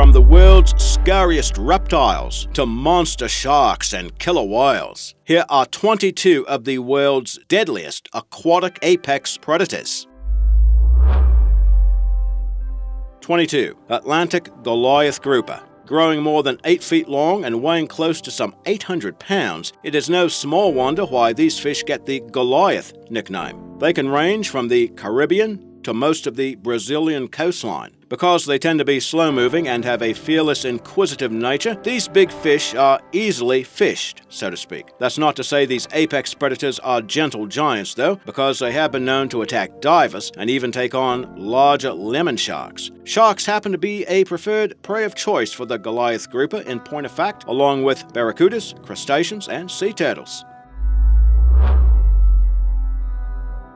From the world's scariest reptiles to monster sharks and killer whales, here are 22 of the world's deadliest aquatic apex predators. 22. Atlantic Goliath Grouper. Growing more than 8 feet long and weighing close to some 800 pounds, it is no small wonder why these fish get the Goliath nickname. They can range from the Caribbean to most of the Brazilian coastline. Because they tend to be slow-moving and have a fearless, inquisitive nature, these big fish are easily fished, so to speak. That's not to say these apex predators are gentle giants, though, because they have been known to attack divers and even take on larger lemon sharks. Sharks happen to be a preferred prey of choice for the Goliath grouper, in point of fact, along with barracudas, crustaceans, and sea turtles.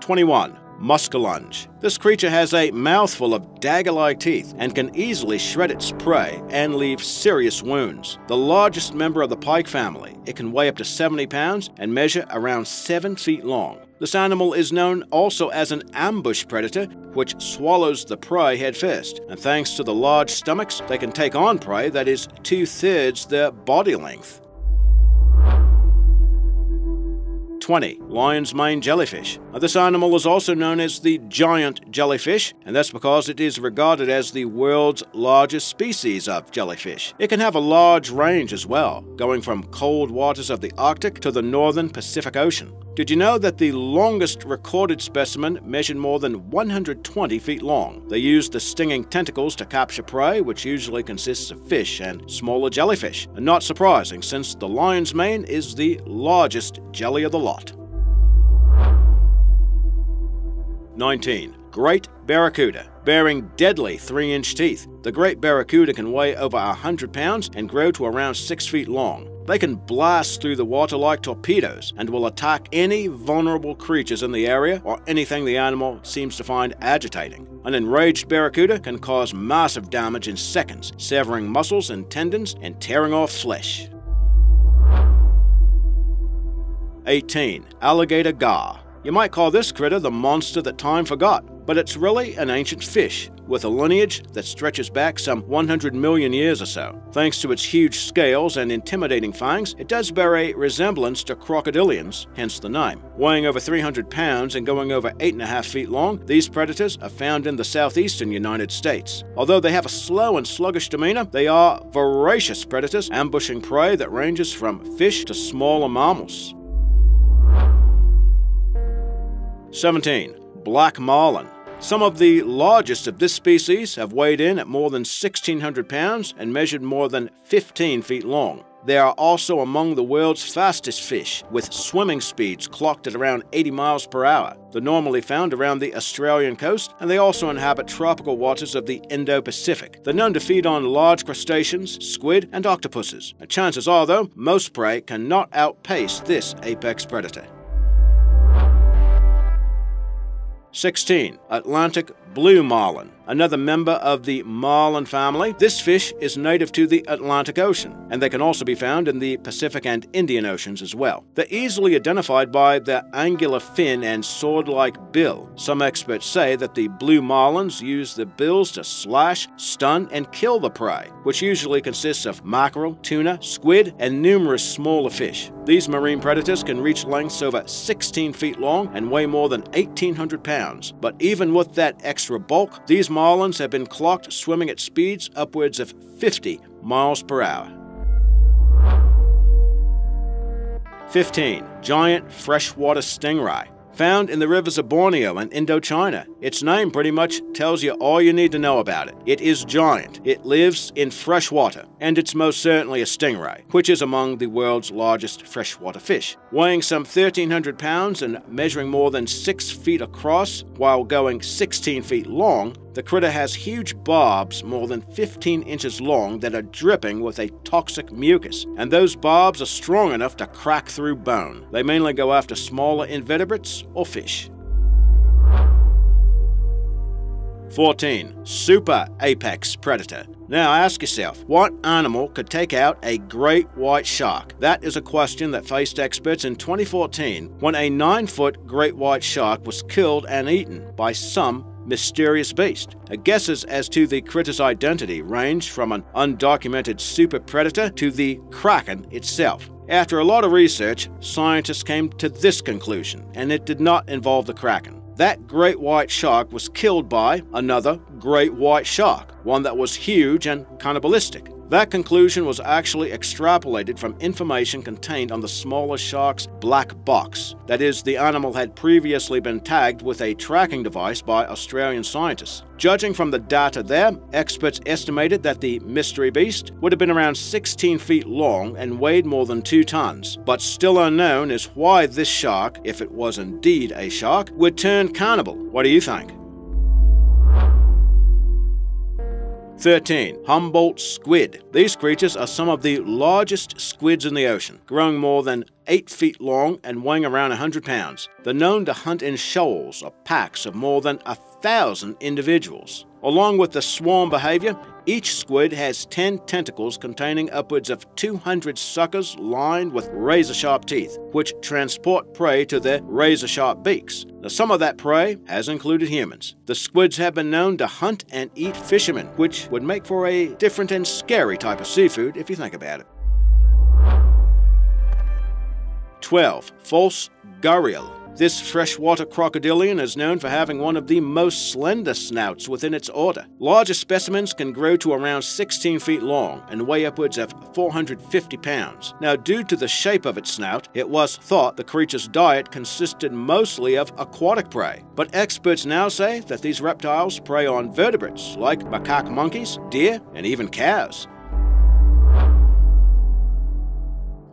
21. Muskellunge. This creature has a mouthful of dagger-like teeth and can easily shred its prey and leave serious wounds. The largest member of the pike family, it can weigh up to 70 pounds and measure around 7 feet long. This animal is known also as an ambush predator, which swallows the prey headfirst, and thanks to the large stomachs, they can take on prey that is 2/3 their body length. 20. Lion's mane jellyfish. Now, this animal is also known as the giant jellyfish, and that's because it is regarded as the world's largest species of jellyfish. It can have a large range as well, going from cold waters of the Arctic to the northern Pacific Ocean. Did you know that the longest recorded specimen measured more than 120 feet long? They use the stinging tentacles to capture prey, which usually consists of fish and smaller jellyfish. And not surprising, since the lion's mane is the largest jelly of the lot. 19. Great barracuda. Bearing deadly 3-inch teeth, the great barracuda can weigh over 100 pounds and grow to around 6 feet long. They can blast through the water like torpedoes and will attack any vulnerable creatures in the area or anything the animal seems to find agitating. An enraged barracuda can cause massive damage in seconds, severing muscles and tendons and tearing off flesh. 18. Alligator Gar. You might call this critter the monster that time forgot, but it's really an ancient fish with a lineage that stretches back some 100 million years or so. Thanks to its huge scales and intimidating fangs, it does bear a resemblance to crocodilians, hence the name. Weighing over 300 pounds and going over 8.5 feet long, these predators are found in the southeastern United States. Although they have a slow and sluggish demeanor, they are voracious predators, ambushing prey that ranges from fish to smaller mammals. 17. Black Marlin. Some of the largest of this species have weighed in at more than 1,600 pounds and measured more than 15 feet long. They are also among the world's fastest fish, with swimming speeds clocked at around 80 miles per hour. They're normally found around the Australian coast, and they also inhabit tropical waters of the Indo-Pacific. They're known to feed on large crustaceans, squid, and octopuses. And chances are, though, most prey cannot outpace this apex predator. 16. Atlantic Blue Marlin. Another member of the marlin family, this fish is native to the Atlantic Ocean, and they can also be found in the Pacific and Indian Oceans as well. They're easily identified by their angular fin and sword-like bill. Some experts say that the blue marlins use the bills to slash, stun, and kill the prey, which usually consists of mackerel, tuna, squid, and numerous smaller fish. These marine predators can reach lengths over 16 feet long and weigh more than 1,800 pounds. But even with that extra bulk, these marlins have been clocked swimming at speeds upwards of 50 miles per hour. 15. Giant freshwater stingray. Found in the rivers of Borneo and Indochina, its name pretty much tells you all you need to know about it. It is giant, it lives in fresh water, and it's most certainly a stingray, which is among the world's largest freshwater fish. Weighing some 1,300 pounds and measuring more than 6 feet across while going 16 feet long, the critter has huge barbs more than 15 inches long that are dripping with a toxic mucus, and those barbs are strong enough to crack through bone. They mainly go after smaller invertebrates or fish. 14. Super apex predator. Now ask yourself, what animal could take out a great white shark? That is a question that faced experts in 2014 when a 9-foot great white shark was killed and eaten by some mysterious beast. Guesses as to the critter's identity range from an undocumented super predator to the kraken itself. After a lot of research, scientists came to this conclusion, and it did not involve the kraken. That great white shark was killed by another great white shark, one that was huge and cannibalistic. That conclusion was actually extrapolated from information contained on the smaller shark's black box. That is, the animal had previously been tagged with a tracking device by Australian scientists. Judging from the data there, experts estimated that the mystery beast would have been around 16 feet long and weighed more than 2 tons. But still unknown is why this shark, if it was indeed a shark, would turn cannibal. What do you think? 13. Humboldt squid. These creatures are some of the largest squids in the ocean, growing more than 8 feet long and weighing around 100 pounds. They're known to hunt in shoals or packs of more than 1,000 individuals. Along with the swarm behavior, each squid has 10 tentacles containing upwards of 200 suckers lined with razor-sharp teeth, which transport prey to their razor-sharp beaks. Now, some of that prey has included humans. The squids have been known to hunt and eat fishermen, which would make for a different and scary type of seafood if you think about it. 12. False Gharial. This freshwater crocodilian is known for having one of the most slender snouts within its order. Larger specimens can grow to around 16 feet long and weigh upwards of 450 pounds. Now, due to the shape of its snout, it was thought the creature's diet consisted mostly of aquatic prey. But experts now say that these reptiles prey on vertebrates like macaque monkeys, deer, and even cows.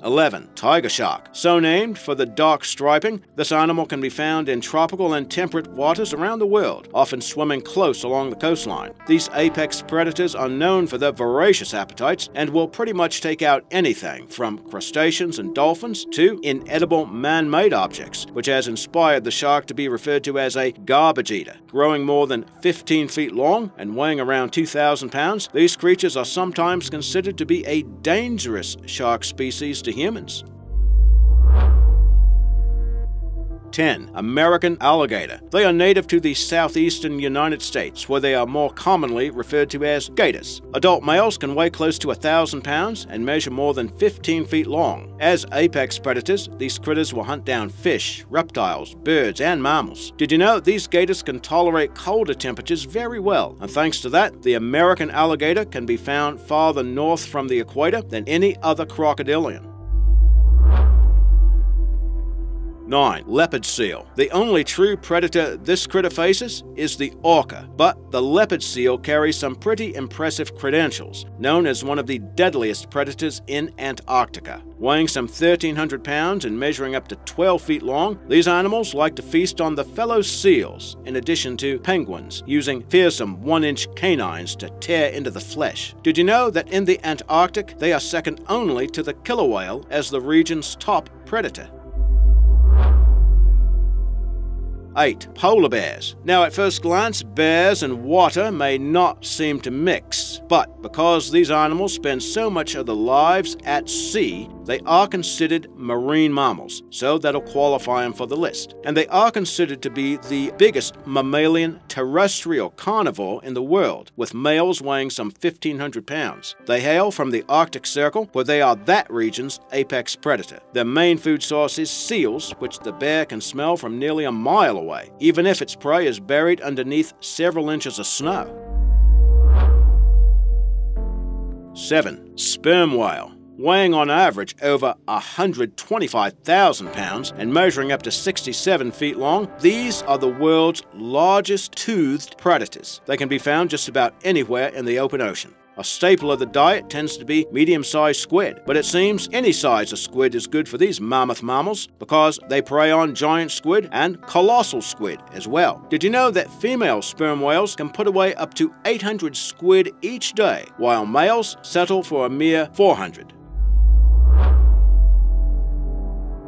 11. Tiger shark. So named for the dark striping, this animal can be found in tropical and temperate waters around the world, often swimming close along the coastline. These apex predators are known for their voracious appetites and will pretty much take out anything from crustaceans and dolphins to inedible man-made objects, which has inspired the shark to be referred to as a garbage eater. Growing more than 15 feet long and weighing around 2,000 pounds, these creatures are sometimes considered to be a dangerous shark species to humans. 10. American alligator. They are native to the southeastern United States, where they are more commonly referred to as gators. Adult males can weigh close to 1,000 pounds and measure more than 15 feet long. As apex predators, these critters will hunt down fish, reptiles, birds, and mammals. Did you know these gators can tolerate colder temperatures very well? And thanks to that, the American alligator can be found farther north from the equator than any other crocodilian. 9. Leopard seal. The only true predator this critter faces is the orca, but the leopard seal carries some pretty impressive credentials, known as one of the deadliest predators in Antarctica. Weighing some 1,300 pounds and measuring up to 12 feet long, these animals like to feast on the fellow seals, in addition to penguins, using fearsome 1-inch canines to tear into the flesh. Did you know that in the Antarctic, they are second only to the killer whale as the region's top predator? 8. Polar bears. Now, at first glance, bears and water may not seem to mix, but because these animals spend so much of their lives at sea, they are considered marine mammals, so that'll qualify them for the list. And they are considered to be the biggest mammalian terrestrial carnivore in the world, with males weighing some 1,500 pounds. They hail from the Arctic Circle, where they are that region's apex predator. Their main food source is seals, which the bear can smell from nearly a mile away, even if its prey is buried underneath several inches of snow. 7. Sperm whale. Weighing on average over 125,000 pounds and measuring up to 67 feet long, these are the world's largest toothed predators. They can be found just about anywhere in the open ocean. A staple of the diet tends to be medium-sized squid, but it seems any size of squid is good for these mammoth mammals because they prey on giant squid and colossal squid as well. Did you know that female sperm whales can put away up to 800 squid each day, while males settle for a mere 400?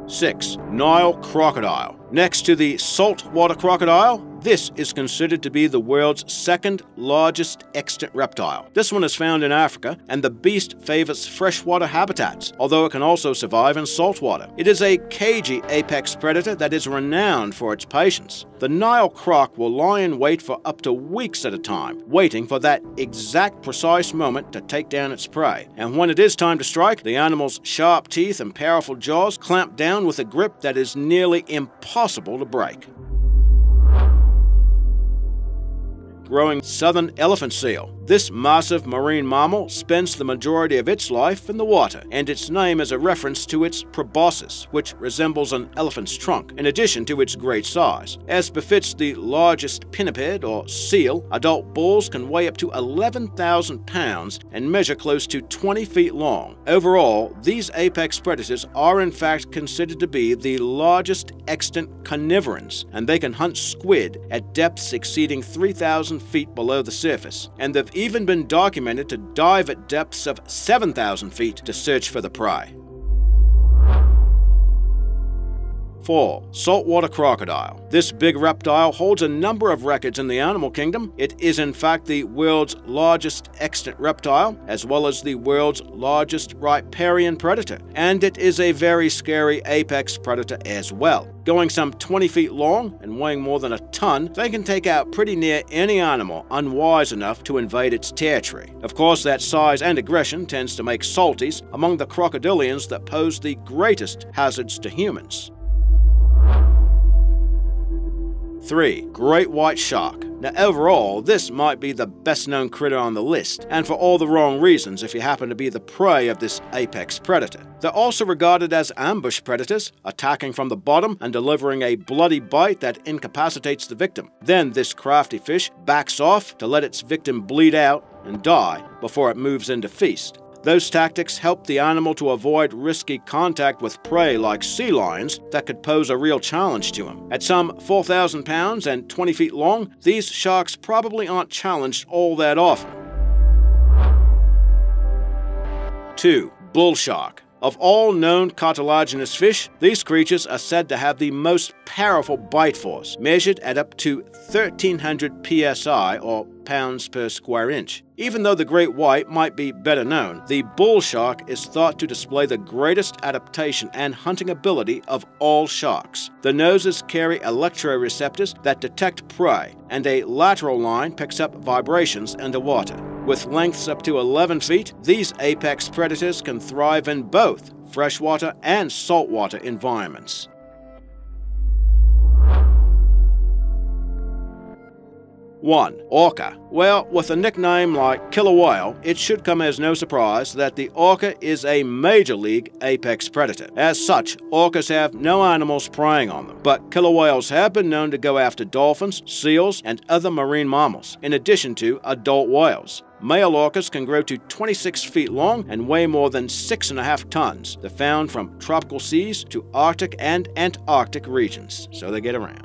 6. Nile crocodile. Next to the saltwater crocodile, This is considered to be the world's second largest extant reptile. This one is found in Africa, and the beast favors freshwater habitats, although it can also survive in saltwater. It is a cagey apex predator that is renowned for its patience. The Nile croc will lie in wait for up to weeks at a time, waiting for that exact precise moment to take down its prey. And when it is time to strike, the animal's sharp teeth and powerful jaws clamp down with a grip that is nearly impossible to break. Growing southern elephant seal. This massive marine mammal spends the majority of its life in the water, and its name is a reference to its proboscis, which resembles an elephant's trunk, in addition to its great size. As befits the largest pinniped, or seal, adult bulls can weigh up to 11,000 pounds and measure close to 20 feet long. Overall, these apex predators are in fact considered to be the largest extant carnivorans, and they can hunt squid at depths exceeding 3,000 feet below the surface, and they've even been documented to dive at depths of 7,000 feet to search for the prey. 4. Saltwater crocodile. This big reptile holds a number of records in the animal kingdom. It is in fact the world's largest extant reptile, as well as the world's largest riparian predator, and it is a very scary apex predator as well. Going some 20 feet long and weighing more than a ton, they can take out pretty near any animal unwise enough to invade its territory. Of course, that size and aggression tends to make salties among the crocodilians that pose the greatest hazards to humans. 3. Great White Shark. Now overall, this might be the best known critter on the list, and for all the wrong reasons if you happen to be the prey of this apex predator. They're also regarded as ambush predators, attacking from the bottom and delivering a bloody bite that incapacitates the victim. Then this crafty fish backs off to let its victim bleed out and die before it moves in to feast. Those tactics help the animal to avoid risky contact with prey like sea lions that could pose a real challenge to him. At some 4,000 pounds and 20 feet long, these sharks probably aren't challenged all that often. 2. Bull shark. Of all known cartilaginous fish, these creatures are said to have the most powerful bite force, measured at up to 1,300 psi, or pounds per square inch. Even though the great white might be better known, the bull shark is thought to display the greatest adaptation and hunting ability of all sharks. The noses carry electroreceptors that detect prey, and a lateral line picks up vibrations underwater. With lengths up to 11 feet, these apex predators can thrive in both freshwater and saltwater environments. 1. Orca. Well, with a nickname like Killer Whale, it should come as no surprise that the orca is a major league apex predator. As such, orcas have no animals preying on them, but killer whales have been known to go after dolphins, seals, and other marine mammals, in addition to adult whales. Male orcas can grow to 26 feet long and weigh more than 6.5 tons. They're found from tropical seas to Arctic and Antarctic regions, so they get around.